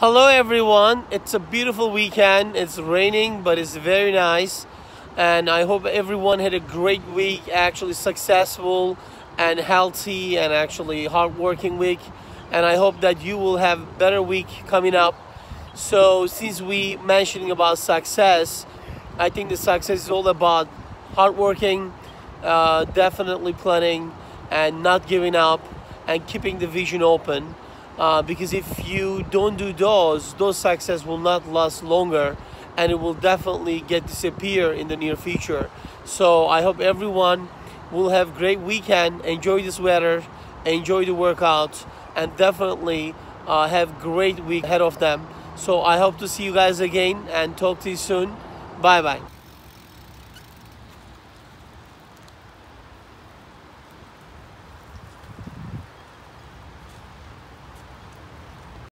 Hello everyone, it's a beautiful weekend. It's raining but it's very nice, and I hope everyone had a great week, actually successful and healthy and actually hard-working week, and I hope that you will have better week coming up. So since we mentioning about success, I think the success is all about hard-working, definitely planning and not giving up and keeping the vision open. Because if you don't do those success will not last longer, and it will definitely disappear in the near future. So I hope everyone will have great weekend, enjoy this weather, enjoy the workout, and definitely have great week ahead of them. So I hope to see you guys again and talk to you soon. Bye bye.